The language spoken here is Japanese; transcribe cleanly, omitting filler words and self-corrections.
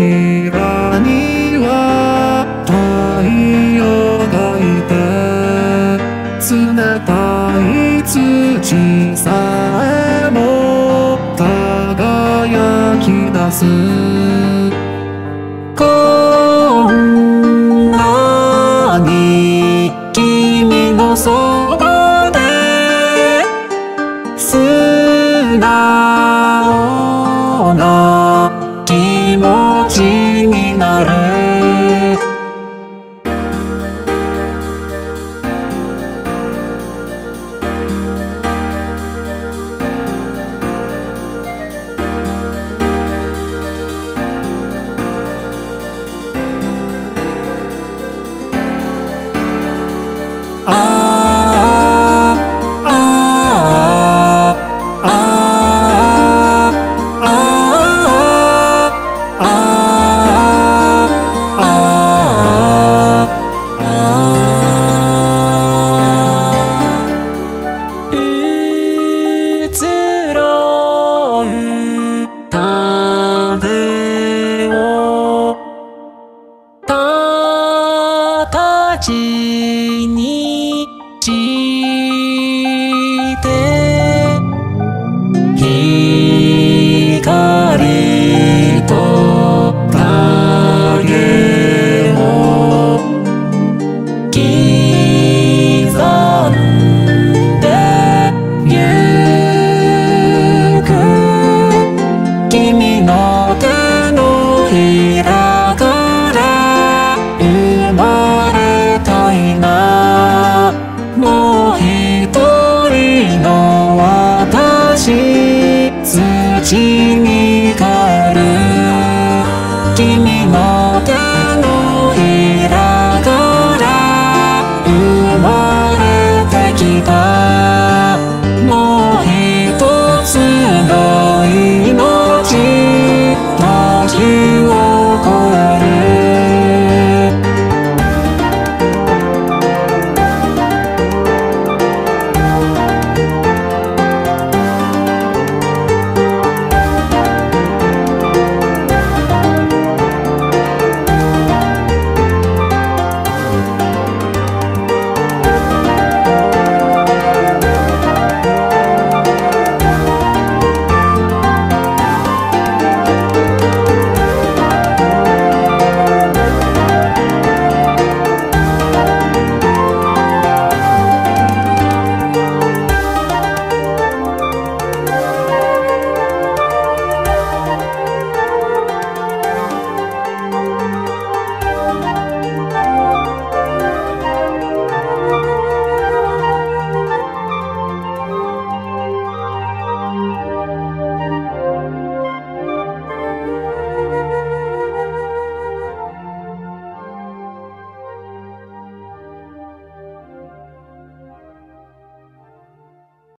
らには太陽がいて、冷たい土さえも輝き出す。こんなに君のそばで素直な気持ちになる。